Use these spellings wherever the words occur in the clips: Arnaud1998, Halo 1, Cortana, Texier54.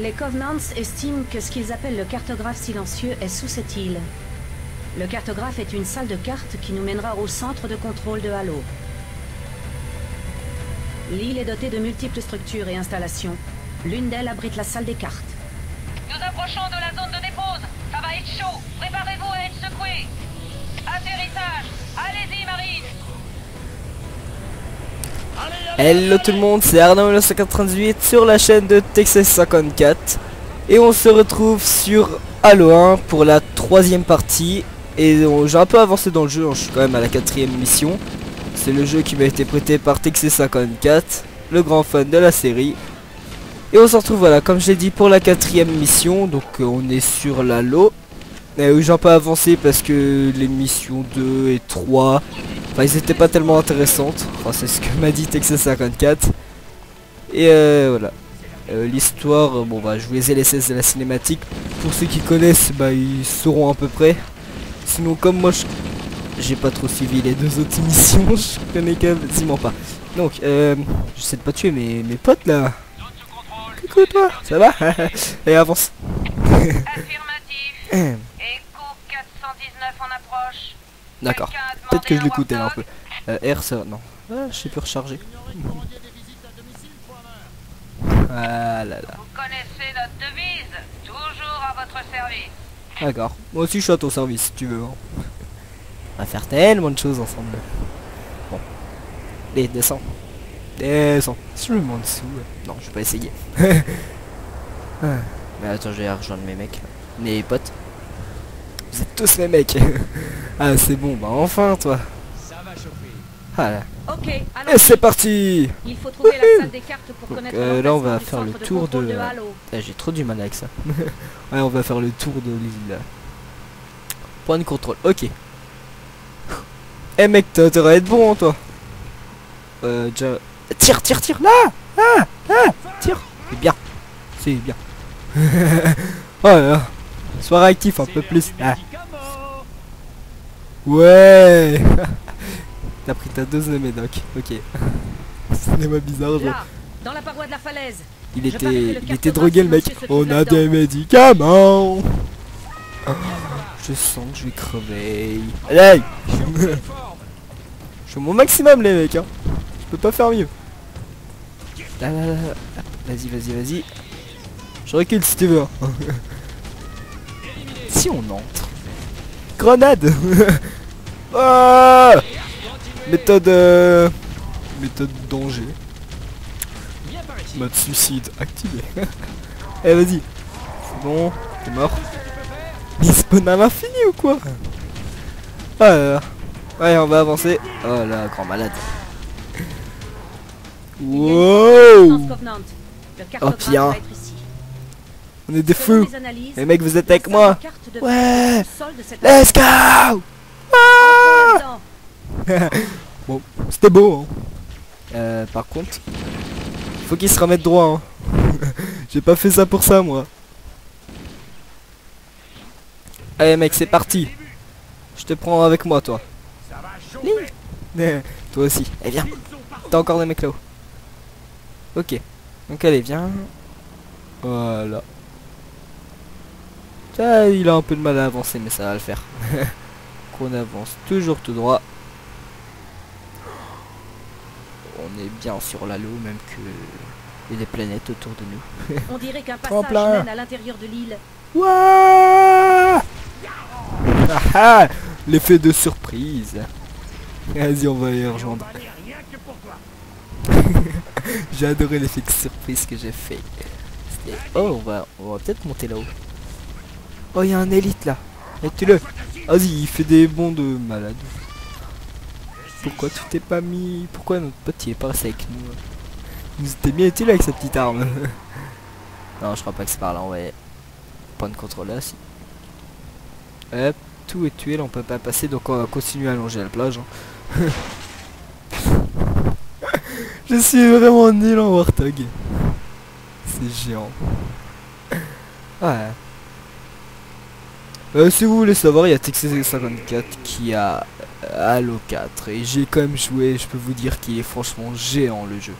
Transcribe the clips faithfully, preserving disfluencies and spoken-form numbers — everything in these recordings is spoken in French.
Les Covenants estiment que ce qu'ils appellent le cartographe silencieux est sous cette île. Le cartographe est une salle de cartes qui nous mènera au centre de contrôle de Halo. L'île est dotée de multiples structures et installations. L'une d'elles abrite la salle des cartes. Nous approchons de la zone de dépose. Ça va être chaud. Préparez-vous à être secoués. Atterrissage. Allez-y, Marine. Hello tout le monde, c'est Arnaud mille neuf cent quatre-vingt-dix-huit sur la chaîne de Texier cinquante-quatre. Et on se retrouve sur Halo un pour la troisième partie. Et j'ai un peu avancé dans le jeu, je suis quand même à la quatrième mission. C'est le jeu qui m'a été prêté par Texier cinquante-quatre, le grand fan de la série. Et on se retrouve, voilà, comme j'ai dit, pour la quatrième mission. Donc euh, on est sur l'Halo. Euh, j'ai un peu avancé parce que les missions deux et trois, enfin ils étaient pas tellement intéressantes. Enfin c'est ce que m'a dit Texier cinquante-quatre. Et euh, voilà. Euh, L'histoire, euh, bon bah je vous les ai laissés à la cinématique. Pour ceux qui connaissent, bah ils sauront à peu près. Sinon comme moi je... j'ai pas trop suivi les deux autres missions, je connais quasiment pas. Donc, euh, j'essaie de pas tuer mes, mes potes là. Coucou toi, ça va? Allez, avance. Affirmatif. Écho quatre cent dix-neuf en approche. D'accord. Peut-être que je l'écoutais un peu. Euh, R, ça... non. Ah, je sais plus recharger. Ah là là. Vous connaissez notre devise, toujours à votre service. D'accord. Moi aussi, je suis à ton service, si tu veux. Hein. On va faire tellement de choses ensemble. Bon. Allez, descends. Descends. Si je me mets en dessous. Non, je vais pas essayer. Mais attends, je vais rejoindre mes mecs. Mes potes. Vous êtes tous mes mecs. Ah, c'est bon. Bah, enfin, toi. Ça va chauffer. Voilà. Ok, alors. Et c'est parti. Il faut trouver la salle des cartes pour connaître. Euh, là, on va faire le tour de... Ah, j'ai trop du mal avec ça. Ouais, on va faire le tour de l'île. Point de contrôle. Ok. Eh hey mec, t'aurais être bon toi. Euh déjà... Tire, tire, tire, là ah, ah, tire. C'est bien. C'est bien. Oh là. Sois réactif un peu plus. Ah. Ouais. T'as pris ta dose de médoc. Ok. C'est moi bizarre. Là, dans la paroi de la falaise. Il était, le il était drogué le mec. On a des médicaments. Ah. Je sens que je vais crever. Allez. Je fais mon maximum les mecs hein. Je peux pas faire mieux. Là, là, là. Vas-y, vas-y, vas-y. Je recule si tu veux. Si on entre. Grenade. Ah méthode euh... méthode danger. Mode suicide activé. Eh vas-y. C'est bon, t'es mort. Il spawn à l'infini ou quoi? Ah là là. Allez, on va avancer. Oh là, grand malade. Wow. Oh bien. On est des fous. Les mecs, vous êtes avec moi. Ouais. Let's go. Ah. Bon, c'était beau. Hein. Euh, par contre, faut qu'ils se remettent droit. Hein. J'ai pas fait ça pour ça, moi. Allez mec, c'est parti. Je te prends avec moi, toi. Toi aussi, allez viens. T'as encore des mecs là-haut. Ok, donc allez viens. Voilà. Ça, il a un peu de mal à avancer, mais ça va le faire. Qu'on avance toujours tout droit. On est bien sur l'Halo, même que il y a des planètes autour de nous. On dirait qu'un passage mène à l'intérieur de l'île. Wouah. Ah, l'effet de surprise. Vas-y, on va les rejoindre. J'ai adoré l'effet de surprise que j'ai fait. Oh, on va, on va peut-être monter là-haut. Oh, il y a un élite là. Mettez-le. Vas-y, il fait des bonds de malade. Pourquoi tu t'es pas mis... Pourquoi notre pote il est pas resté avec nous? Il nous était bien utile avec sa petite arme. Non, je crois pas que c'est par là. On va... Point de contrôle là, si. Hop, tout est tué, là on peut pas passer, donc on va continuer à longer la plage. Hein. Je suis vraiment nul en Warthog. C'est géant. Ouais. Euh, si vous voulez savoir, il y a Texier cinquante-quatre qui a Halo quatre. Et j'ai quand même joué, je peux vous dire qu'il est franchement géant le jeu.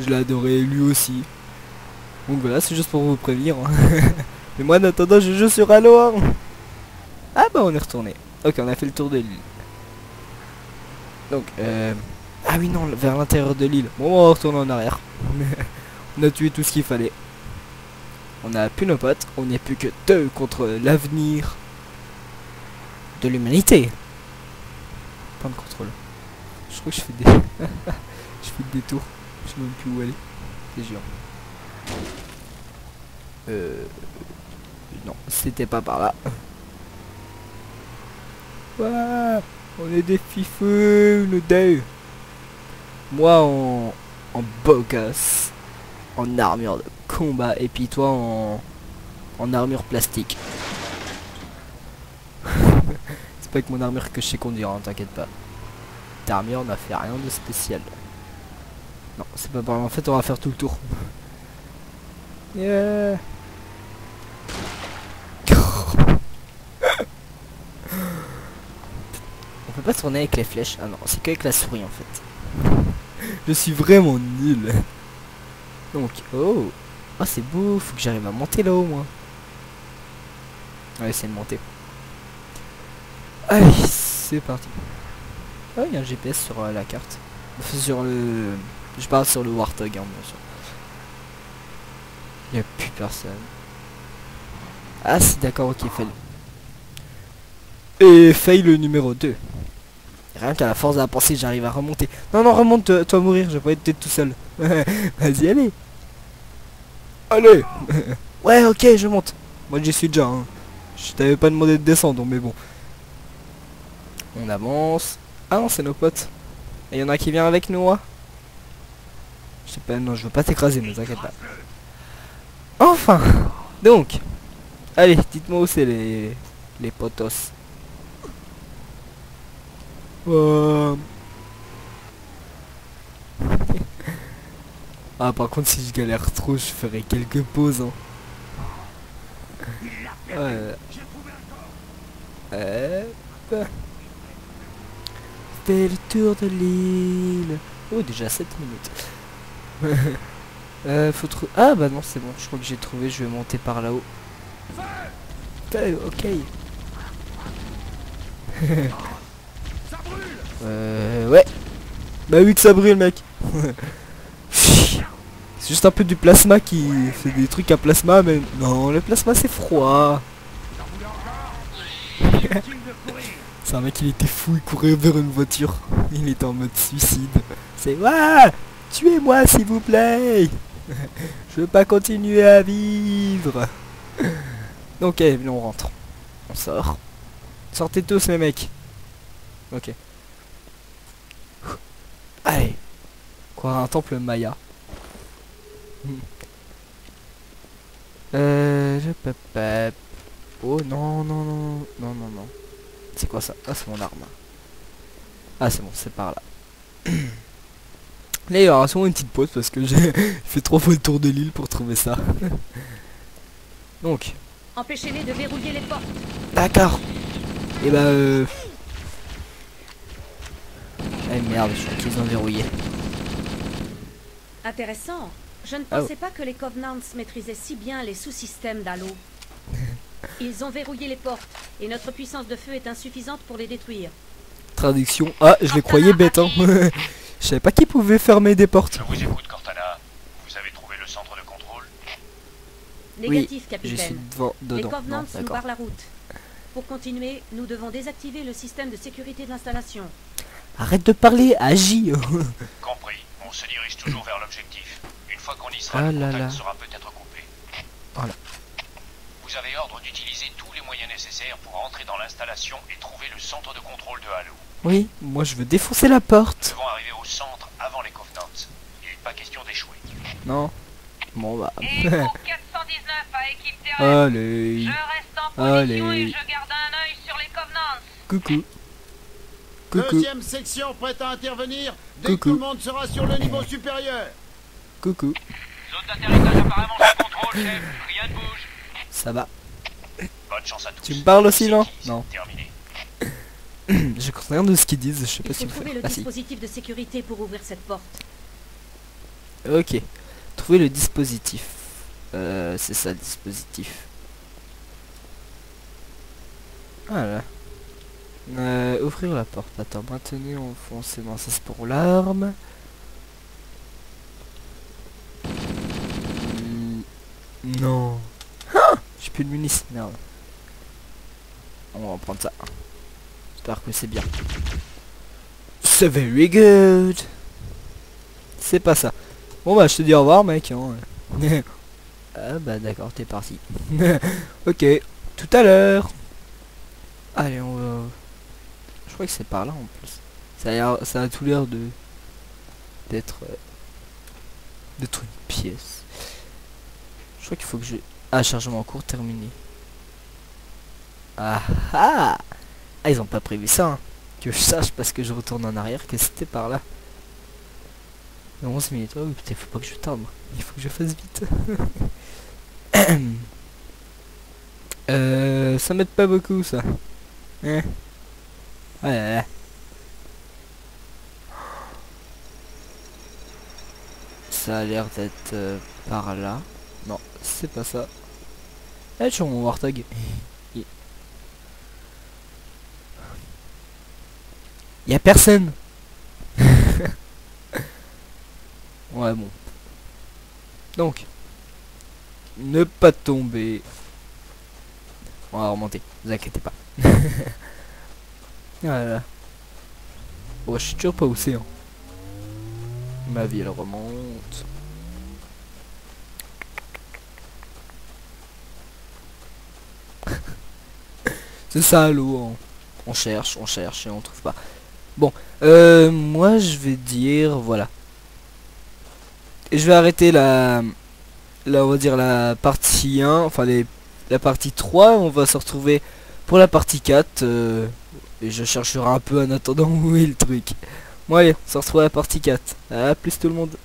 Je l'ai adoré, lui aussi. Donc voilà, c'est juste pour vous prévenir. Mais moi en attendant je joue sur Halo un. Ah bah on est retourné. Ok, on a fait le tour de l'île. Donc euh... ah oui non, vers l'intérieur de l'île. Bon, on va retourner en arrière. On a tué tout ce qu'il fallait. On a plus nos potes. On n'est plus que deux contre l'avenir de l'humanité. Point de contrôle. Je crois que je fais des... je fais des tours. Je sais même plus où aller. C'est géant. Euh... Non, c'était pas par là. Ouah, on est des fifeux, le deuil. Moi en... en beau gosse. En armure de combat. Et puis toi en... en armure plastique. C'est pas avec mon armure que je sais conduire, hein, t'inquiète pas. Ta armure n'a fait rien de spécial. Non, c'est pas par là. En fait, on va faire tout le tour. Yeah. On peut pas tourner avec les flèches. Ah non, c'est qu'avec la souris en fait. Je suis vraiment nul. Donc, oh, oh c'est beau, faut que j'arrive à monter là-haut moi. On va essayer de monter. Allez, c'est parti. Ah, il y a un G P S sur euh, la carte. Sur le... Je parle sur le Warthog, hein, bien sûr. Il n'y a plus personne. Ah si, d'accord, ok, fail. Et fail le numéro deux. Rien qu'à la force de la pensée, j'arrive à remonter. Non, non, remonte, toi, toi mourir, je vais pas être peut-être tout seul. Vas-y, allez. Allez. Ouais, ok, je monte. Moi, j'y suis déjà. Hein. Je t'avais pas demandé de descendre, mais bon. On avance. Ah non, c'est nos potes. Et y en a qui vient avec nous, hein. Je sais pas, non, je veux pas t'écraser, ne t'inquiète pas. Enfin. Donc. Allez, dites-moi où c'est les... les potos. Euh... ah par contre si je galère trop je ferai quelques pauses, hein. euh... Euh... Fais le tour de l'île. Oh déjà sept minutes. euh, faut trouver. Ah bah non c'est bon, je crois que j'ai trouvé, je vais monter par là-haut. Euh, ok. Euh... Ouais. Bah oui que ça brûle mec. C'est juste un peu du plasma qui... C'est des trucs à plasma mais... Non, le plasma c'est froid. C'est un mec, il était fou, il courait vers une voiture. Il était en mode suicide. C'est... Waouh, tuez-moi s'il vous plaît. Je veux pas continuer à vivre. Ok, on rentre. On sort. Sortez tous les mecs. Ok. Allez. Quoi, un temple Maya. Euh... Je peux pas... Oh non, non, non, non, non, non. C'est quoi ça? Ah, c'est mon arme. Ah, c'est bon, c'est par là. Là, il y aura sûrement une petite pause parce que j'ai fait trois fois le tour de l'île pour trouver ça. Donc... Empêchez-les de verrouiller les portes. D'accord. Et bah euh... Ah merde, je crois qu'ils ont verrouillé. Intéressant. Je ne pensais ah, pas que les Covenants maîtrisaient si bien les sous-systèmes d'Halo. Ils ont verrouillé les portes et notre puissance de feu est insuffisante pour les détruire. Traduction. Ah, je les croyais bêtes, hein. Je savais pas qu'ils pouvaient fermer des portes. Je vous écoute, Cortana. Vous avez trouvé le centre de contrôle? Négatif, oui, capitaine. Je suis devant, dedans. Les Covenants nous barrent la route. Pour continuer, nous devons désactiver le système de sécurité de l'installation. Arrête de parler, agis. Compris. On se dirige toujours vers l'objectif. Une fois qu'on y sera, ah le contact là là sera peut-être coupé. Voilà. Vous avez ordre d'utiliser tous les moyens nécessaires pour entrer dans l'installation et trouver le centre de contrôle de Halo. Oui, moi je veux défoncer la porte. Nous devons arriver au centre avant les Covenants. Il n'est pas question d'échouer. Non. Bon bah... Allez. Je reste en position. Allez. Et je garde un œil sur les Covenants. Coucou. Coucou. Deuxième section prête à intervenir dès Coucou. que tout le monde sera sur le niveau supérieur. Coucou. Zone d'atterrissage apparemment sous contrôle, chef. Rien ne bouge. Ça va. Bonne chance à tous. Tu me parles aussi, non? Non. Terminé. Je compte rien de ce qu'ils disent, je sais pas si vous faites. Il faut trouver le dispositif de sécurité pour ouvrir cette porte. Ok. Trouver le dispositif. Euh, c'est ça le dispositif. Voilà. Euh, ouvrir la porte. Attends, maintenant enfoncer. Non, ça c'est pour l'arme. Mmh. Non. Ah, j'ai plus de munitions. Merde. On va prendre ça. J'espère que c'est bien. C'est very good. C'est pas ça. Bon bah je te dis au revoir mec. Hein. Ah bah d'accord, t'es parti. Ok, tout à l'heure. Allez, on va... Je crois que c'est par là en plus. Ça a, l'air, ça a tout l'air de... D'être... Euh... D'être une pièce. Je crois qu'il faut que je... Ah, chargement en cours terminé. Ah ah, ah ils ont pas prévu ça. Hein. Que je sache parce que je retourne en arrière que c'était par là. onze minutes. Oh putain, faut pas que je tarde. Il faut que je fasse vite. euh, ça m'aide pas beaucoup ça. Hein, ouais, ouais, ouais. Ça a l'air d'être euh, par là. Non, c'est pas ça. Eh, je suis sur mon warthog. Y'a personne. Ouais bon. Donc. Ne pas tomber. On va remonter. Ne vous inquiétez pas. Voilà. Bon je suis toujours pas où c'est. Hein. Ma vie elle remonte. C'est ça l'eau. Hein. On cherche, on cherche et on trouve pas. Bon, euh, moi je vais dire voilà. Et je vais arrêter la, la on va dire la partie un, enfin les, la partie trois, on va se retrouver pour la partie quatre. Euh, et je chercherai un peu en attendant où est le truc. Bon allez, on se retrouve à la partie quatre. A plus tout le monde.